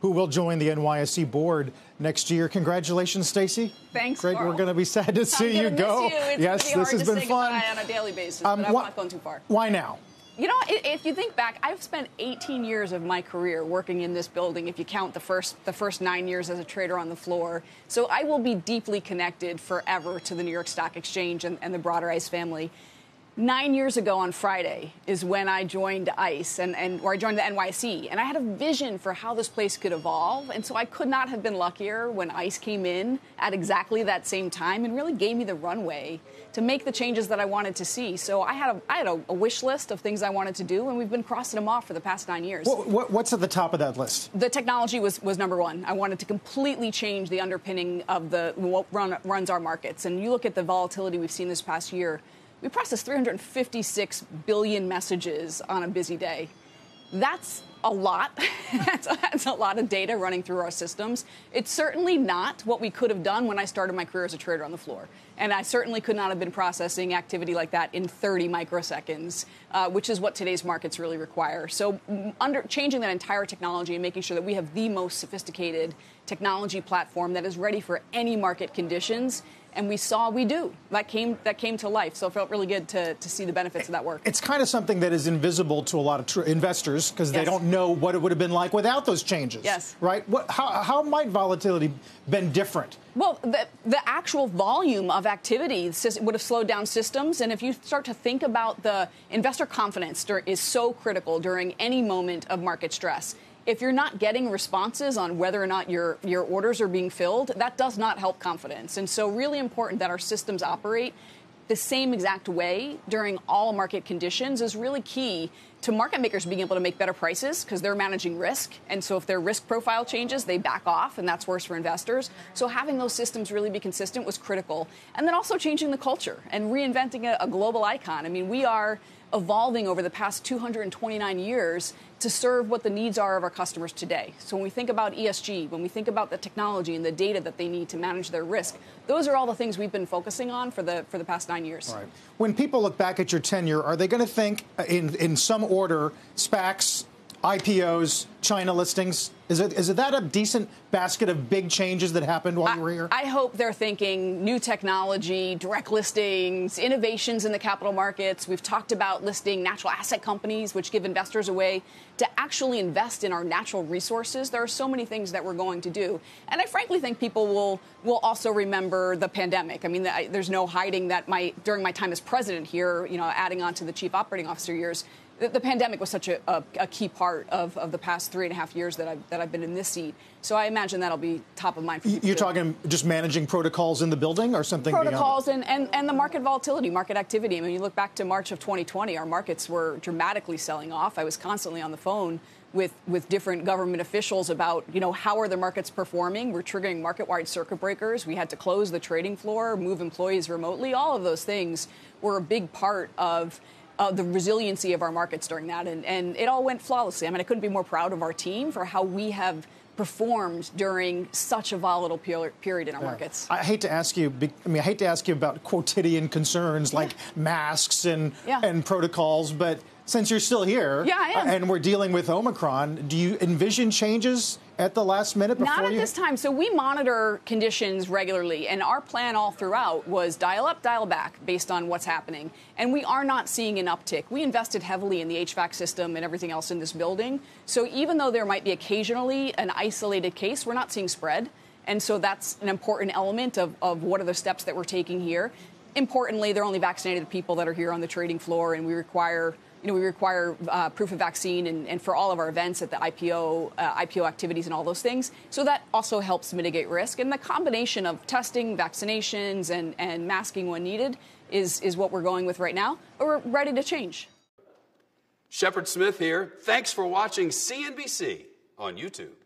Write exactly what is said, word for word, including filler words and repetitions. who will join the N Y S E board next year. Congratulations, Stacey. Thanks, Greg. We're going to be sad to see you go. You. Yes, this has been fun. On a daily basis, um, but I'm not going too far. Why now? You know, if you think back, I've spent eighteen years of my career working in this building, if you count the first the first nine years as a trader on the floor. So I will be deeply connected forever to the New York Stock Exchange and, and the broader ICE family. Nine years ago on Friday is when I joined ICE, and, and or I joined the N Y S E, and I had a vision for how this place could evolve. And so I could not have been luckier when ICE came in at exactly that same time and really gave me the runway to make the changes that I wanted to see. So I had a, I had a, a wish list of things I wanted to do, and we've been crossing them off for the past nine years. What, what, what's at the top of that list? The technology was, was number one. I wanted to completely change the underpinning of the what run, runs our markets. And you look at the volatility we've seen this past year, we process three hundred fifty-six billion messages on a busy day. That's a lot. that's, a, that's a lot of data running through our systems. It's certainly not what we could have done when I started my career as a trader on the floor. And I certainly could not have been processing activity like that in thirty microseconds, uh, which is what today's markets really require. So under changing that entire technology and making sure that we have the most sophisticated technology platform that is ready for any market conditions. And we saw we do. That came that came to life. So it felt really good to, to see the benefits of that work. It's kind of something that is invisible to a lot of tr investors because yes. they don't know what it would have been like without those changes. Yes. Right? What, how, how might volatility been different? Well, the, the actual volume of activity would have slowed down systems. And if you start to think about the investor confidence is so critical during any moment of market stress. If you're not getting responses on whether or not your, your orders are being filled, that does not help confidence. And so really important that our systems operate the same exact way during all market conditions is really key to market makers being able to make better prices because they're managing risk. And so if their risk profile changes, they back off, and that's worse for investors. So having those systems really be consistent was critical. And then also changing the culture and reinventing a, a global icon. I mean, we are evolving over the past two hundred twenty-nine years to serve what the needs are of our customers today. So when we think about E S G, when we think about the technology and the data that they need to manage their risk, those are all the things we've been focusing on for the for the past nine years. All right. When people look back at your tenure, are they going to think in, in some order, SPACs, I P Os, China listings? Is it, is it that a decent basket of big changes that happened while I, you were here? I hope they're thinking new technology, direct listings, innovations in the capital markets. We've talked about listing natural asset companies, which give investors a way to actually invest in our natural resources. There are so many things that we're going to do. And I frankly think people will, will also remember the pandemic. I mean, the, I, there's no hiding that my during my time as president here, you know, adding on to the chief operating officer years, the pandemic was such a, a, a key part of, of the past three and a half years that I've, that I've been in this seat. So I imagine that'll be top of mind for people. You're talking just managing protocols in the building or something beyond? Protocols and, and, and the market volatility, market activity. I mean, you look back to March of twenty twenty, our markets were dramatically selling off. I was constantly on the phone with, with different government officials about, you know, how are the markets performing? We're triggering market-wide circuit breakers. We had to close the trading floor, move employees remotely. All of those things were a big part of Uh, the resiliency of our markets during that, and, and it all went flawlessly. I mean, I couldn't be more proud of our team for how we have performed during such a volatile period in our yeah. markets. I hate to ask you. I mean, I hate to ask you about quotidian concerns like yeah. masks and yeah. and protocols, but since you're still here, yeah, I am. Uh, and we're dealing with Omicron, do you envision changes at the last minute? Before Not at you this time. So we monitor conditions regularly, and our plan all throughout was dial up, dial back based on what's happening. And we are not seeing an uptick. We invested heavily in the H V A C system and everything else in this building. So even though there might be occasionally an isolated case, we're not seeing spread. And so that's an important element of, of what are the steps that we're taking here. Importantly, they're only vaccinated people that are here on the trading floor, and we require You know, we require uh, proof of vaccine and, and for all of our events at the I P O, uh, I P O activities and all those things. So that also helps mitigate risk. And the combination of testing, vaccinations, and, and masking when needed is, is what we're going with right now. But we're ready to change. Shepard Smith here. Thanks for watching C N B C on YouTube.